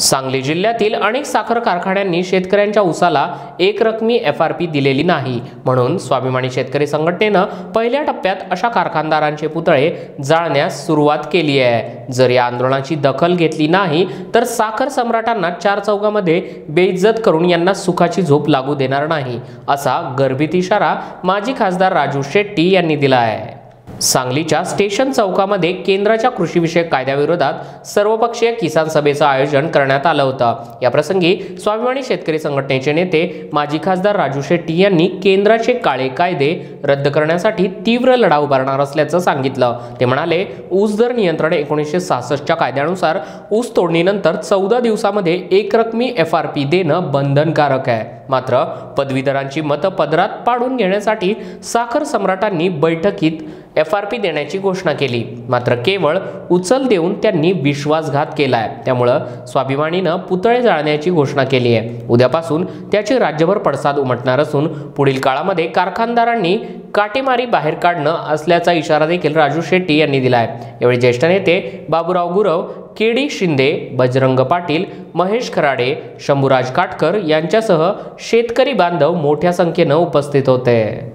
सांगली जिल्ह्यातील अनेक साखर कारखान्यांनी शेतकऱ्यांच्या ऊसाला एकरकमी एफआरपी दिलेली नाही, म्हणून स्वाभिमानी शेतकरी संघटनेनं पहिल्या टप्प्यात अशा कारखानदारांचे पुतळे जाळण्यास सुरुवात केली आहे। जर या आंदोलनाची दखल घेतली नाही तर साखर सम्राटांना चार चौघामध्ये बेइज्जत करून यांना सुखाची झोप लागू देणार नाही, असा गर्भित इशारा माजी खासदार राजू शेट्टी यांनी दिला आहे। सांगलीच्या स्टेशन चौकामध्ये केंद्राच्या कृषी विषयक कायद्याविरोधात सर्वपक्षीय किसान सभेचं आयोजन करण्यात आलं होतं। या प्रसंगी स्वाभिमानी शेतकरी संघटनेचे नेते माजी खासदार राजू शेट्टी यांनी केंद्राचे काळे कायदे रद्द करण्यासाठी तीव्र लढा उभारणार असल्याचं सांगितलं। ते म्हणाले, ऊस दर नियंत्रण 1966च्या कायद्यानुसार ऊस तोडणीनंतर 14 दिवसांमध्ये एकरकमी एफआरपी देणं बंधनकारक आहे। मात्र पदवीधरांची मतं पदरात पाडून घेण्यासाठी साखर सम्राटांनी बैठकीत एफआरपी देण्याची घोषणा केली, मात्र केवळ उचल देऊन त्यांनी विश्वासघात केलाय। त्यामुळे स्वाभिमानीनं पुतळे जाळण्याची घोषणा केली आहे। उद्यापासून त्याचे राज्यभर पडसाद उमटणार असून पुढील काळामध्ये कारखानदारांनी काटेमारी बाहेर काढणं असल्याचा इशारा देखील राजू शेट्टी यांनी दिला आहे। यावेळी ज्येष्ठ नेते बाबुराव गुरव, केडी शिंदे, बजरंग पाटील, महेश खराडे, शंभूराज काठकर यांच्यासह शेतकरी बांधव मोठ्या संख्येनं उपस्थित होते।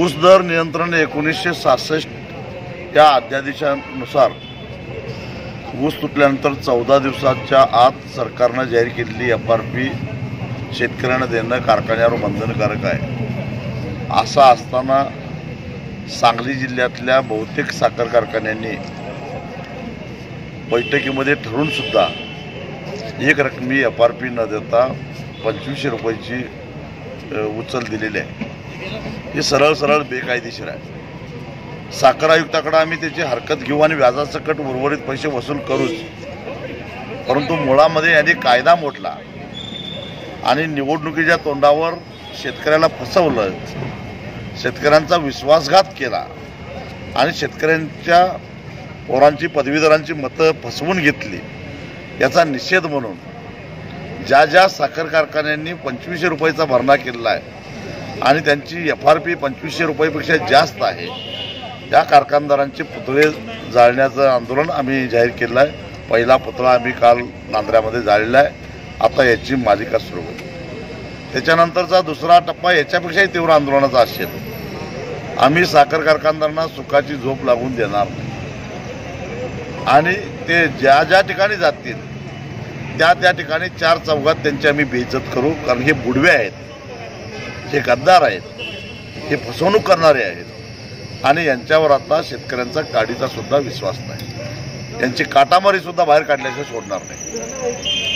ऊस दर नियंत्रण 1966 या अध्यादेशानुसार ऊस तुटल्यानंतर 14 दिवसाच्या आत सरकारनं जाहीर केलेली एफआरपी शेतकऱ्यांना देणं कारखान्यावर बंधनकारक आहे। असं असताना सांगली जिल्ह्यातल्या बहुतेक साखर कारखान्यांनी बैठकीमध्ये ठरून सुद्धा एक रकमी एफआरपी न देता 25 रुपयाची उचल दिलेली आहे। हे सरळ सरळ बेकायदेशीर आहे। साखर आयुक्ताकडे आम्ही त्याची हरकत घेऊ आणि व्याजासकट उर्वरित पैसे वसूल करूच, परंतु मुळामध्ये यांनी कायदा मोडला आणि निवडणुकीच्या तोंडावर शेतकऱ्याला फसवलं, शेतकऱ्यांचा विश्वासघात केला आणि शेतकऱ्यांच्या पोरांची पदवीधरांची मतं फसवून घेतली। याचा निषेध म्हणून ज्या ज्या साखर कारखान्यांनी 25 रुपयाचा भरणा केलेला आहे आणि त्यांची एफआरपी 25 रुपयापेक्षा जास्त आहे त्या कारखानदारांचे पुतळे जाळण्याचं आंदोलन आम्ही जाहीर केलं आहे। पहिला पुतळा आम्ही काल नांद्र्यामध्ये जाळलेला आहे। आता याची मालिका सुरू होईल। त्याच्यानंतरचा दुसरा टप्पा याच्यापेक्षाही तीव्र आंदोलनाचा असेल। आम्ही साखर कारखानदारांना सुखाची झोप लागून देणार आणि ते ज्या ज्या ठिकाणी जातील त्या त्या ठिकाणी चार चौघात त्यांची आम्ही बेइज्जत करू, कारण हे बुडवे आहेत, हे गद्दार आहेत, हे फसवणूक करणारे आहेत आणि यांच्यावर आता शेतकऱ्यांचा काडीचा सुद्धा विश्वास नाही। यांची काटामारीसुद्धा बाहेर काढल्याशिवाय सोडणार नाही।